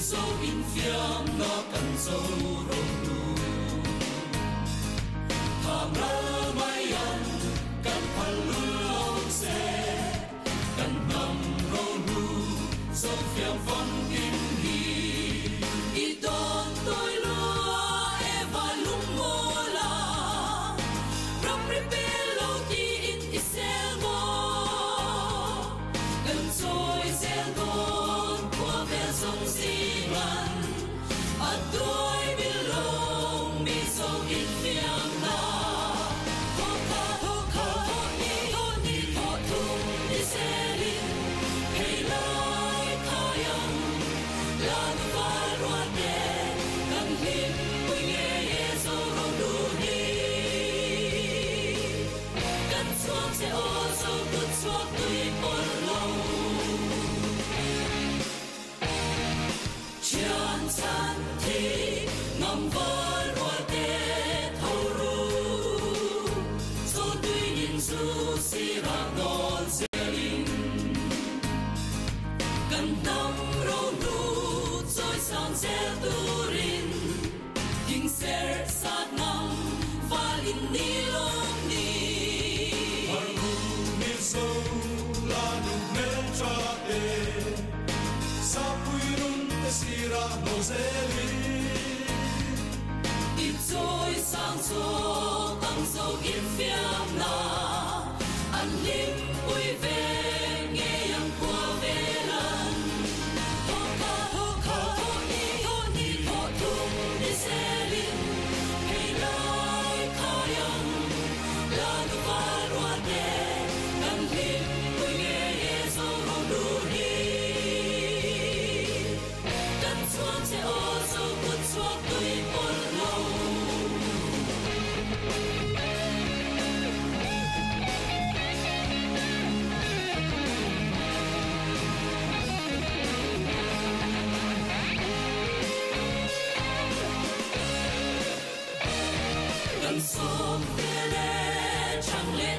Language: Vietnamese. sâu in phiếm nó cần sâu rộng đủ thảm lỡ mai ăn cần phần lưu xe cần nằm rô nụ sâu phiếm phong kim đi y tôn tôi lúa e và lúc mô la rộng rỉ bê lâu khi in y xe mô cần rồi xe đô sông xi măng ở tuổi bên lông đi sông in phiền na thô thô ni thô thùng đi xe lin hay lại thao yong là và loan đen cần hiền vui nghe sâu rong đu đi cần xuống xe ô sâu cần xuống tùy con lòng san thi ngâm vỡ hoa tê thâu ru số tuy nhìn du si ra non xe linh cần tâm rô nu rồi sang xe tu rin kinh xe sát nằm và linh đi lông đi hoàn hùng đi sâu là nụ mê cha tê sao quy rung sira mozeli itoi sanso tanso infiamna anim ui ve ngeyang qua velan hoka hoka oni hotum niselin hey lai kayang la duvaruate anim ui ngeyeso roduni sẽ ô sâu cuốn xuống tùy con lâu gần xuống phía lê chẳng lẽ